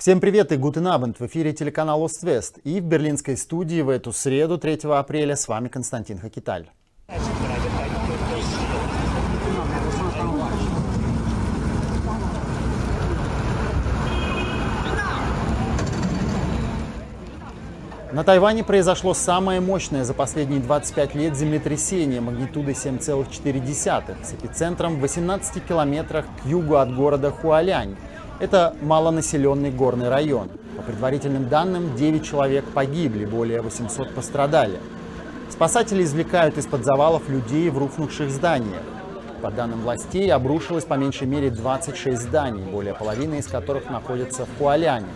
Всем привет и guten Abend! В эфире телеканал Ост-Вест и в берлинской студии в эту среду, 3 апреля, с вами Константин Хакеталь. На Тайване произошло самое мощное за последние 25 лет землетрясение магнитудой 7,4 с эпицентром в 18 километрах к югу от города Хуалянь. Это малонаселенный горный район. По предварительным данным, 9 человек погибли, более 800 пострадали. Спасатели извлекают из-под завалов людей в рухнувших зданиях. По данным властей, обрушилось по меньшей мере 26 зданий, более половины из которых находятся в Хуаляне.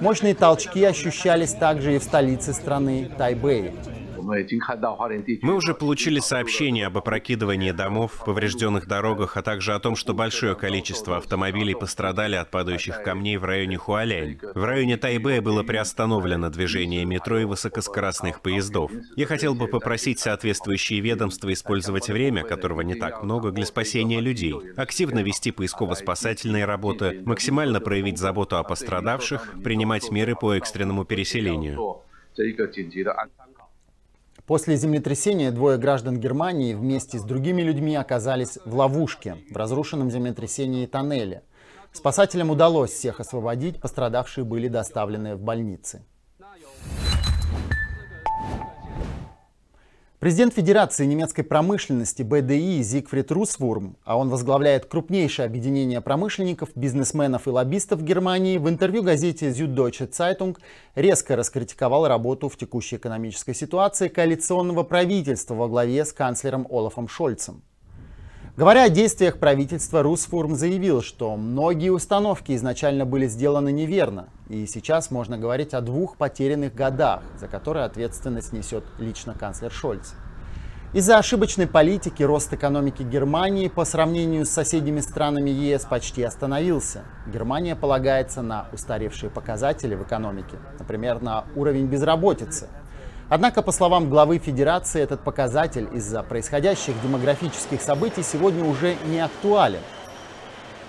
Мощные толчки ощущались также и в столице страны Тайбэе. Мы уже получили сообщения об опрокидывании домов, поврежденных дорогах, а также о том, что большое количество автомобилей пострадали от падающих камней в районе Хуалянь. В районе Тайбэя было приостановлено движение метро и высокоскоростных поездов. Я хотел бы попросить соответствующие ведомства использовать время, которого не так много, для спасения людей, активно вести поисково-спасательные работы, максимально проявить заботу о пострадавших, принимать меры по экстренному переселению. После землетрясения двое граждан Германии вместе с другими людьми оказались в ловушке в разрушенном землетрясении тоннеле. Спасателям удалось всех освободить, пострадавшие были доставлены в больницы. Президент Федерации немецкой промышленности БДИ Зигфрид Русвурм, а он возглавляет крупнейшее объединение промышленников, бизнесменов и лоббистов Германии, в интервью газете «Зюддойче Zeitung» резко раскритиковал работу в текущей экономической ситуации коалиционного правительства во главе с канцлером Олафом Шольцем. Говоря о действиях правительства, Русвурм заявил, что многие установки изначально были сделаны неверно, и сейчас можно говорить о двух потерянных годах, за которые ответственность несет лично канцлер Шольц. Из-за ошибочной политики рост экономики Германии по сравнению с соседними странами ЕС почти остановился. Германия полагается на устаревшие показатели в экономике, например, на уровень безработицы. Однако, по словам главы Федерации, этот показатель из-за происходящих демографических событий сегодня уже не актуален.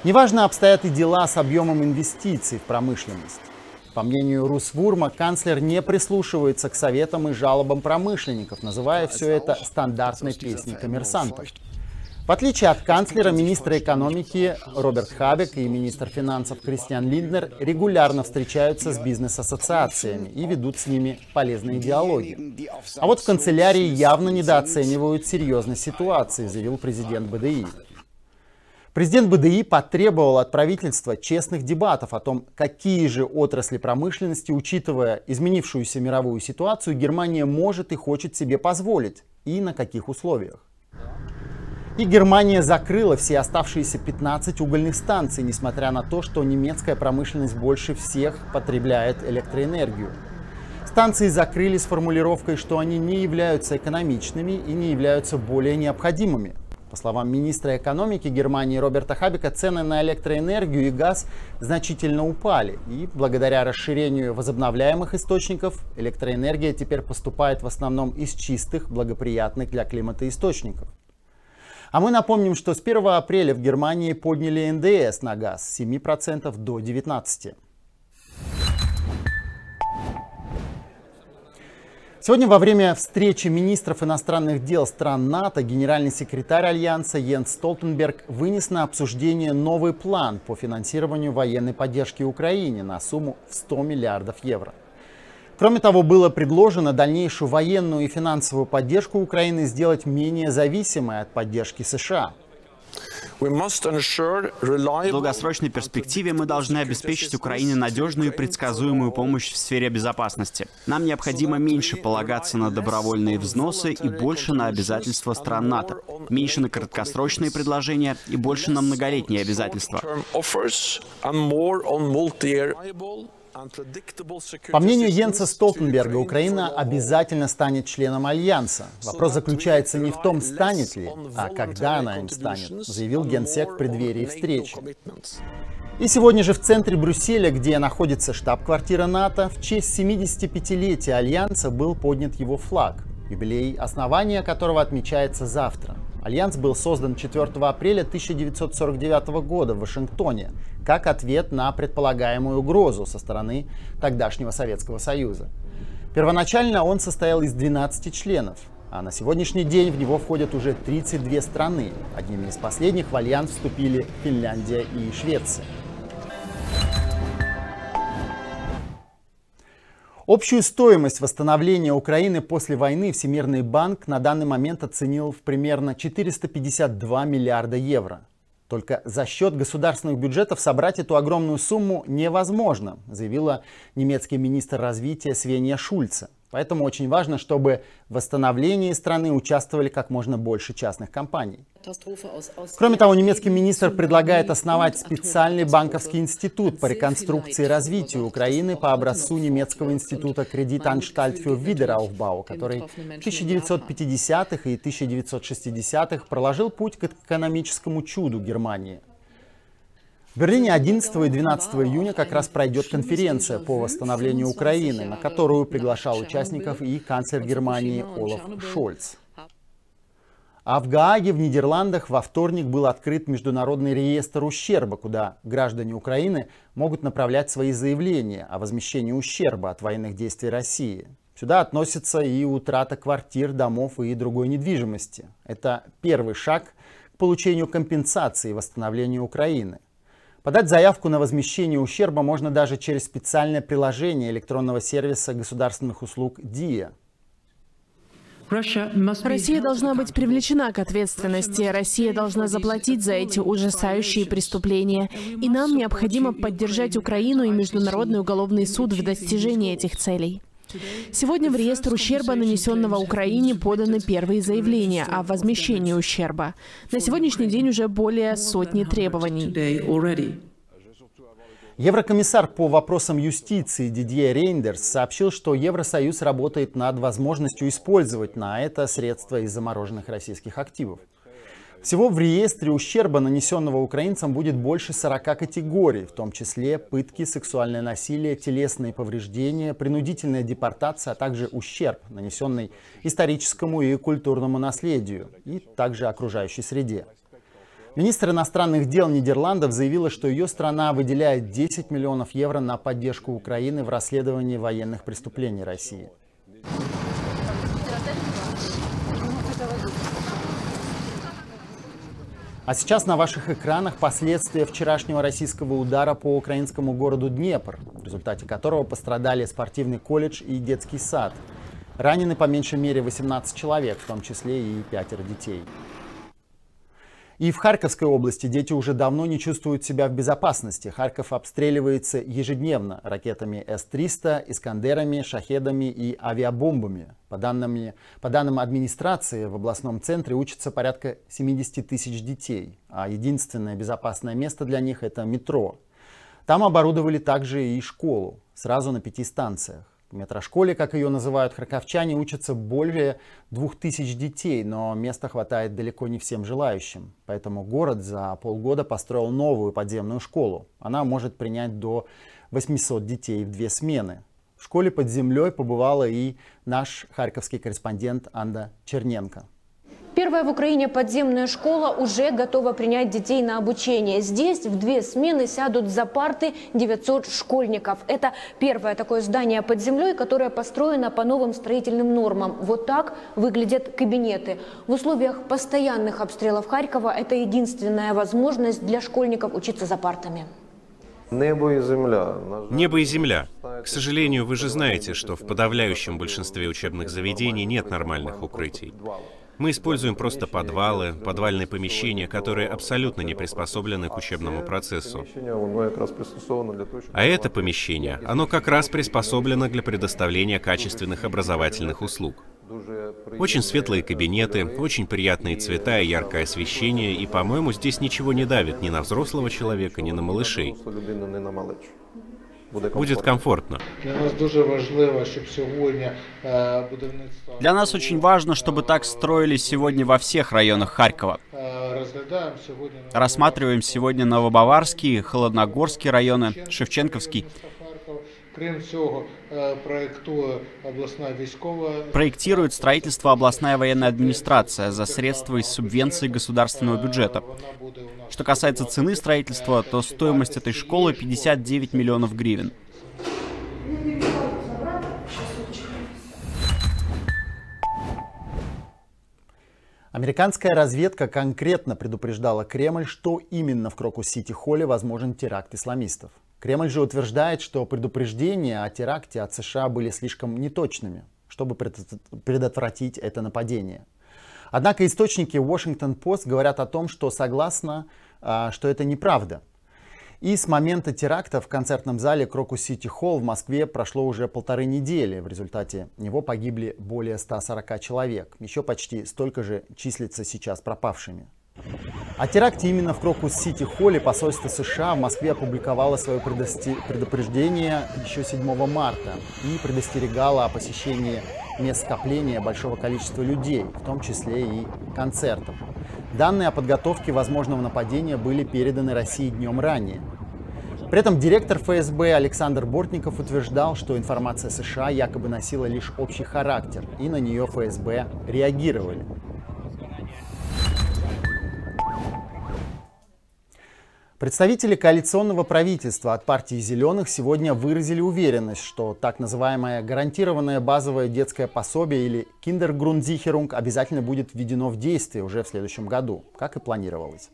Неважно обстоят и дела с объемом инвестиций в промышленность. По мнению Русвурма, канцлер не прислушивается к советам и жалобам промышленников, называя все это стандартной песней коммерсантов. В отличие от канцлера, министры экономики Роберт Хабек и министр финансов Кристиан Линднер регулярно встречаются с бизнес-ассоциациями и ведут с ними полезные диалоги. А вот в канцелярии явно недооценивают серьезность ситуации, заявил президент БДИ. Президент БДИ потребовал от правительства честных дебатов о том, какие же отрасли промышленности, учитывая изменившуюся мировую ситуацию, Германия может и хочет себе позволить и на каких условиях. И Германия закрыла все оставшиеся 15 угольных станций, несмотря на то, что немецкая промышленность больше всех потребляет электроэнергию. Станции закрыли с формулировкой, что они не являются экономичными и не являются более необходимыми. По словам министра экономики Германии Роберта Хабека, цены на электроэнергию и газ значительно упали. И благодаря расширению возобновляемых источников, электроэнергия теперь поступает в основном из чистых, благоприятных для климата источников. А мы напомним, что с 1 апреля в Германии подняли НДС на газ с 7% до 19%. Сегодня во время встречи министров иностранных дел стран НАТО генеральный секретарь Альянса Йенс Столтенберг вынес на обсуждение новый план по финансированию военной поддержки Украине на сумму в 100 миллиардов евро. Кроме того, было предложено дальнейшую военную и финансовую поддержку Украины сделать менее зависимой от поддержки США. В долгосрочной перспективе мы должны обеспечить Украине надежную и предсказуемую помощь в сфере безопасности. Нам необходимо меньше полагаться на добровольные взносы и больше на обязательства стран НАТО, меньше на краткосрочные предложения и больше на многолетние обязательства. По мнению Йенса Столтенберга, Украина обязательно станет членом Альянса. Вопрос заключается не в том, станет ли, а когда она им станет, заявил генсек в преддверии встречи. И сегодня же в центре Брюсселя, где находится штаб-квартира НАТО, в честь 75-летия Альянса был поднят его флаг, юбилей основания которого отмечается завтра. Альянс был создан 4 апреля 1949 года в Вашингтоне как ответ на предполагаемую угрозу со стороны тогдашнего Советского Союза. Первоначально он состоял из 12 членов, а на сегодняшний день в него входят уже 32 страны. Одними из последних в Альянс вступили Финляндия и Швеция. Общую стоимость восстановления Украины после войны Всемирный банк на данный момент оценил в примерно 452 миллиарда евро. Только за счет государственных бюджетов собрать эту огромную сумму невозможно, заявила немецкий министр развития Свения Шульце. Поэтому очень важно, чтобы в восстановлении страны участвовали как можно больше частных компаний. Кроме того, немецкий министр предлагает основать специальный банковский институт по реконструкции и развитию Украины по образцу немецкого института Кредит-Анштальт für Wiederaufbau, который в 1950-х и 1960-х проложил путь к экономическому чуду Германии. В Берлине 11 и 12 июня как раз пройдет конференция по восстановлению Украины, на которую приглашал участников и канцлер Германии Олаф Шольц. А в Гааге, в Нидерландах, во вторник был открыт международный реестр ущерба, куда граждане Украины могут направлять свои заявления о возмещении ущерба от военных действий России. Сюда относится и утрата квартир, домов и другой недвижимости. Это первый шаг к получению компенсации и восстановлению Украины. Подать заявку на возмещение ущерба можно даже через специальное приложение электронного сервиса государственных услуг ДИА. Россия должна быть привлечена к ответственности. Россия должна заплатить за эти ужасающие преступления. И нам необходимо поддержать Украину и Международный уголовный суд в достижении этих целей. Сегодня в реестр ущерба, нанесенного Украине, поданы первые заявления о возмещении ущерба. На сегодняшний день уже более сотни требований. Еврокомиссар по вопросам юстиции Дидье Рейндерс сообщил, что Евросоюз работает над возможностью использовать на это средства из замороженных российских активов. Всего в реестре ущерба, нанесенного украинцам, будет больше 40 категорий, в том числе пытки, сексуальное насилие, телесные повреждения, принудительная депортация, а также ущерб, нанесенный историческому и культурному наследию, и также окружающей среде. Министр иностранных дел Нидерландов заявила, что ее страна выделяет 10 миллионов евро на поддержку Украины в расследовании военных преступлений России. А сейчас на ваших экранах последствия вчерашнего российского удара по украинскому городу Днепр, в результате которого пострадали спортивный колледж и детский сад. Ранены по меньшей мере 18 человек, в том числе и 5 детей. И в Харьковской области дети уже давно не чувствуют себя в безопасности. Харьков обстреливается ежедневно ракетами С-300, «Искандерами», «Шахедами» и авиабомбами. По данным администрации, в областном центре учатся порядка 70 тысяч детей, а единственное безопасное место для них – это метро. Там оборудовали также и школу, сразу на 5 станциях. В метрошколе, как ее называют харьковчане, учатся более 2000 детей, но места хватает далеко не всем желающим. Поэтому город за полгода построил новую подземную школу. Она может принять до 800 детей в 2 смены. В школе под землей побывала и наш харьковский корреспондент Анна Черненко. Первая в Украине подземная школа уже готова принять детей на обучение. Здесь в 2 смены сядут за парты 900 школьников. Это первое такое здание под землей, которое построено по новым строительным нормам. Вот так выглядят кабинеты. В условиях постоянных обстрелов Харькова это единственная возможность для школьников учиться за партами. Небо и земля. Небо и земля. К сожалению, вы же знаете, что в подавляющем большинстве учебных заведений нет нормальных укрытий. Мы используем просто подвалы, подвальные помещения, которые абсолютно не приспособлены к учебному процессу. А это помещение, оно как раз приспособлено для предоставления качественных образовательных услуг. Очень светлые кабинеты, очень приятные цвета и яркое освещение, и, по-моему, здесь ничего не давит ни на взрослого человека, ни на малышей. Будет комфортно. Для нас очень важно, чтобы так строились сегодня во всех районах Харькова. Рассматриваем сегодня Новобаварский, Холодногорский районы, Шевченковский. Крім цього, проектирует строительство областная военная администрация за средства из субвенций государственного бюджета. Что касается цены строительства, то стоимость этой школы 59 миллионов гривен. Американская разведка конкретно предупреждала Кремль, что именно в Крокус-Сити-Холле возможен теракт исламистов. Кремль же утверждает, что предупреждения о теракте от США были слишком неточными, чтобы предотвратить это нападение. Однако источники Washington Post говорят о том, что согласны, что это неправда. И с момента теракта в концертном зале Крокус-Сити-Холл в Москве прошло уже 1,5 недели. В результате него погибли более 140 человек. Еще почти столько же числится сейчас пропавшими. О теракте именно в Крокус-Сити-Холле посольство США в Москве опубликовало свое предупреждение еще 7 марта и предостерегало о посещении мест скопления большого количества людей, в том числе и концертов. Данные о подготовке возможного нападения были переданы России днем ранее. При этом директор ФСБ Александр Бортников утверждал, что информация США якобы носила лишь общий характер, и на нее ФСБ реагировали. Представители коалиционного правительства от партии «Зеленых» сегодня выразили уверенность, что так называемое гарантированное базовое детское пособие или Kindergrundsicherung обязательно будет введено в действие уже в следующем году, как и планировалось.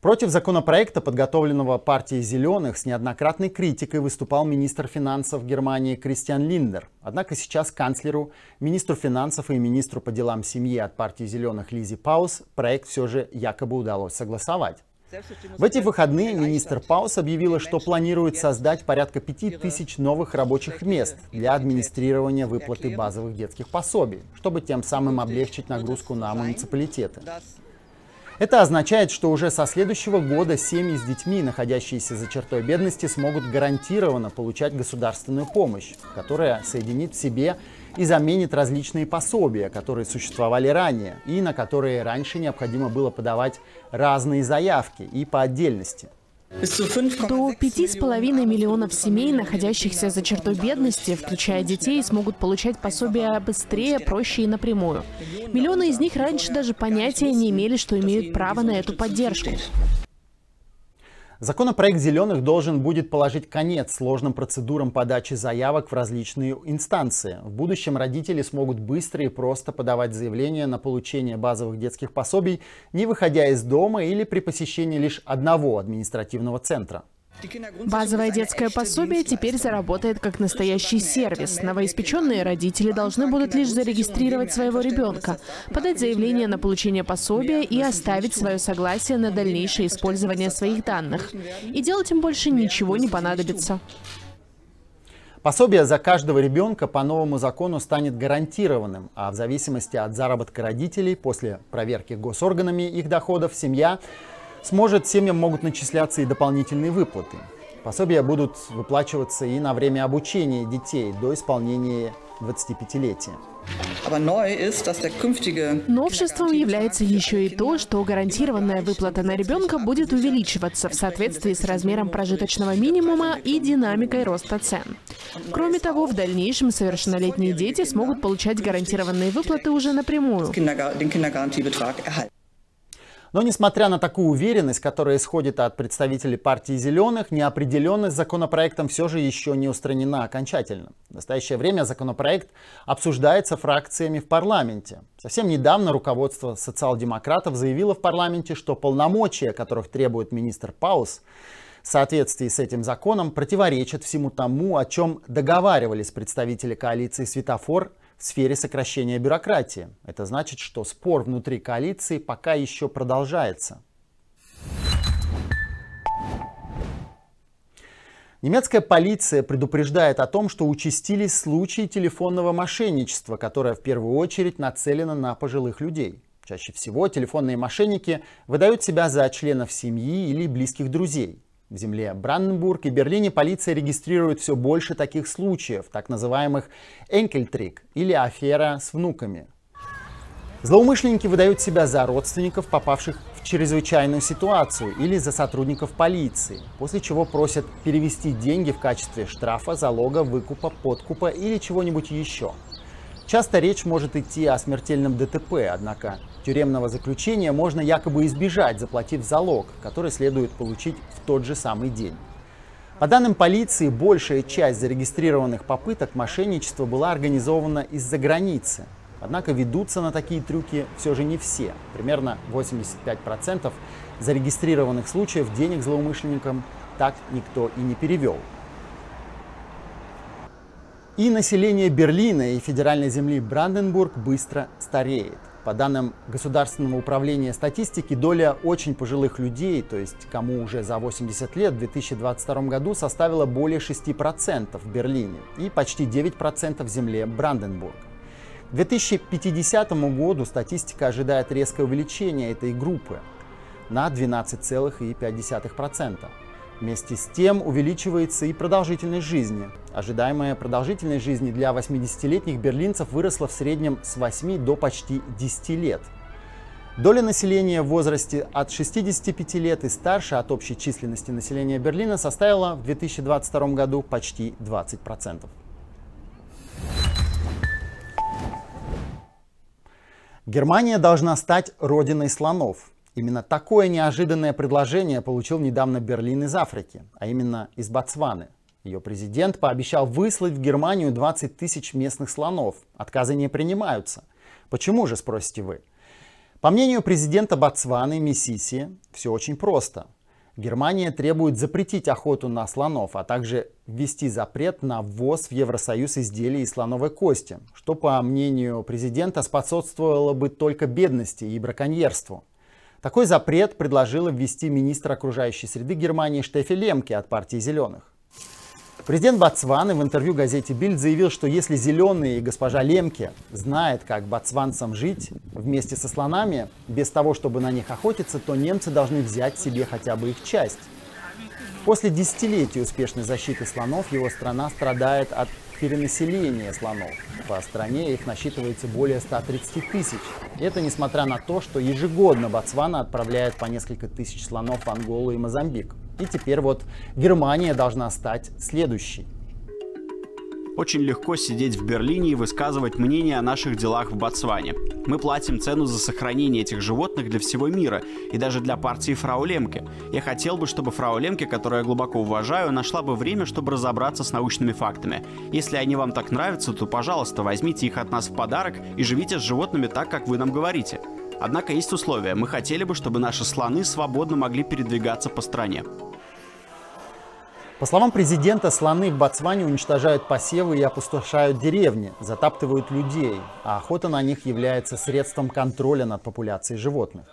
Против законопроекта, подготовленного партией «Зеленых», с неоднократной критикой выступал министр финансов Германии Кристиан Линднер. Однако сейчас канцлеру, министру финансов и министру по делам семьи от партии «Зеленых» Лизи Паус проект все же якобы удалось согласовать. В эти выходные министр Паус объявила, что планирует создать порядка 5000 новых рабочих мест для администрирования выплаты базовых детских пособий, чтобы тем самым облегчить нагрузку на муниципалитеты. Это означает, что уже со следующего года семьи с детьми, находящиеся за чертой бедности, смогут гарантированно получать государственную помощь, которая соединит в себе и заменит различные пособия, которые существовали ранее и на которые раньше необходимо было подавать разные заявки и по отдельности. До 5,5 миллионов семей, находящихся за чертой бедности, включая детей, смогут получать пособия быстрее, проще и напрямую. Миллионы из них раньше даже понятия не имели, что имеют право на эту поддержку. Законопроект «Зеленых» должен будет положить конец сложным процедурам подачи заявок в различные инстанции. В будущем родители смогут быстро и просто подавать заявления на получение базовых детских пособий, не выходя из дома или при посещении лишь одного административного центра. Базовое детское пособие теперь заработает как настоящий сервис. Новоиспеченные родители должны будут лишь зарегистрировать своего ребенка, подать заявление на получение пособия и оставить свое согласие на дальнейшее использование своих данных. И делать им больше ничего не понадобится. Пособие за каждого ребенка по новому закону станет гарантированным, а в зависимости от заработка родителей после проверки госорганами их доходов семья семьям могут начисляться и дополнительные выплаты. Пособия будут выплачиваться и на время обучения детей до исполнения 25-летия. Новшеством является еще и то, что гарантированная выплата на ребенка будет увеличиваться в соответствии с размером прожиточного минимума и динамикой роста цен. Кроме того, в дальнейшем совершеннолетние дети смогут получать гарантированные выплаты уже напрямую. Но несмотря на такую уверенность, которая исходит от представителей партии «Зеленых», неопределенность с законопроектом все же еще не устранена окончательно. В настоящее время законопроект обсуждается фракциями в парламенте. Совсем недавно руководство социал-демократов заявило в парламенте, что полномочия, которых требует министр Паус, в соответствии с этим законом противоречат всему тому, о чем договаривались представители коалиции «Светофор» в сфере сокращения бюрократии. Это значит, что спор внутри коалиции пока еще продолжается. Немецкая полиция предупреждает о том, что участились случаи телефонного мошенничества, которое в первую очередь нацелено на пожилых людей. Чаще всего телефонные мошенники выдают себя за членов семьи или близких друзей. В земле Бранденбург и Берлине полиция регистрирует все больше таких случаев, так называемых «энкельтрик» или «афера с внуками». Злоумышленники выдают себя за родственников, попавших в чрезвычайную ситуацию или за сотрудников полиции, после чего просят перевести деньги в качестве штрафа, залога, выкупа, подкупа или чего-нибудь еще. Часто речь может идти о смертельном ДТП, однако тюремного заключения можно якобы избежать, заплатив залог, который следует получить в тот же самый день. По данным полиции, большая часть зарегистрированных попыток мошенничества была организована из-за границы. Однако ведутся на такие трюки все же не все. Примерно 85% зарегистрированных случаев денег злоумышленникам так никто и не перевел. И население Берлина и федеральной земли Бранденбург быстро стареет. По данным Государственного управления статистики, доля очень пожилых людей, то есть кому уже за 80 лет, в 2022 году составила более 6% в Берлине и почти 9% в земле Бранденбург. К 2050 году статистика ожидает резкое увеличение этой группы на 12,5%. Вместе с тем увеличивается и продолжительность жизни. Ожидаемая продолжительность жизни для 80-летних берлинцев выросла в среднем с 8 до почти 10 лет. Доля населения в возрасте от 65 лет и старше от общей численности населения Берлина составила в 2022 году почти 20%. Германия должна стать родиной слонов. Именно такое неожиданное предложение получил недавно Берлин из Африки, а именно из Ботсваны. Ее президент пообещал выслать в Германию 20 тысяч местных слонов. Отказы не принимаются. Почему же, спросите вы? По мнению президента Ботсваны Масиси, все очень просто. Германия требует запретить охоту на слонов, а также ввести запрет на ввоз в Евросоюз изделий из слоновой кости, что, по мнению президента, способствовало бы только бедности и браконьерству. Такой запрет предложила ввести министр окружающей среды Германии Штеффи Лемке от партии «Зеленых». Президент Ботсваны в интервью газете «Бильд» заявил, что если «Зеленые» и госпожа Лемке знают, как ботсванцам жить вместе со слонами, без того, чтобы на них охотиться, то немцы должны взять себе хотя бы их часть. После десятилетий успешной защиты слонов его страна страдает от перенаселения слонов. По стране их насчитывается более 130 тысяч. Это несмотря на то, что ежегодно Ботсвана отправляет по несколько тысяч слонов в Анголу и Мозамбик. И теперь вот Германия должна стать следующей. Очень легко сидеть в Берлине и высказывать мнение о наших делах в Ботсване. Мы платим цену за сохранение этих животных для всего мира и даже для партии фрау Лемке. Я хотел бы, чтобы фрау Лемке, которую я глубоко уважаю, нашла бы время, чтобы разобраться с научными фактами. Если они вам так нравятся, то, пожалуйста, возьмите их от нас в подарок и живите с животными так, как вы нам говорите. Однако есть условия. Мы хотели бы, чтобы наши слоны свободно могли передвигаться по стране. По словам президента, слоны в Ботсване уничтожают посевы и опустошают деревни, затаптывают людей, а охота на них является средством контроля над популяцией животных.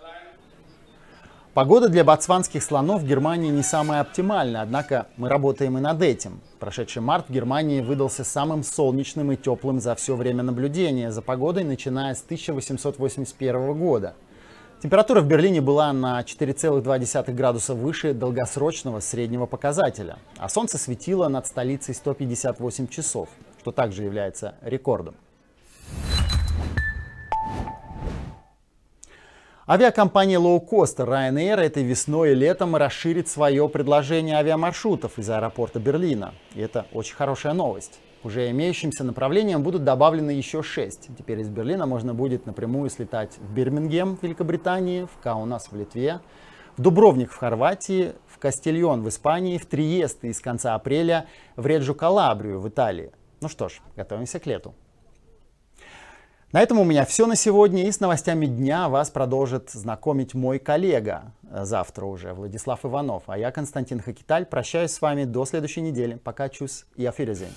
Погода для ботсванских слонов в Германии не самая оптимальная, однако мы работаем и над этим. Прошедший март в Германии выдался самым солнечным и теплым за все время наблюдения за погодой, начиная с 1881 года. Температура в Берлине была на 4,2 градуса выше долгосрочного среднего показателя, а солнце светило над столицей 158 часов, что также является рекордом. Авиакомпания лоукоста Ryanair этой весной и летом расширит свое предложение авиамаршрутов из аэропорта Берлина. И это очень хорошая новость. Уже имеющимся направлениям будут добавлены еще 6. Теперь из Берлина можно будет напрямую слетать в Бирмингем в Великобритании, в Каунас в Литве, в Дубровник в Хорватии, в Кастильон в Испании, в Триест и с конца апреля в Реджу Калабрию в Италии. Ну что ж, готовимся к лету. На этом у меня все на сегодня, и с новостями дня вас продолжит знакомить мой коллега завтра уже, Владислав Иванов. А я, Константин Хакеталь, прощаюсь с вами до следующей недели. Пока, чус и auf Wiedersehen.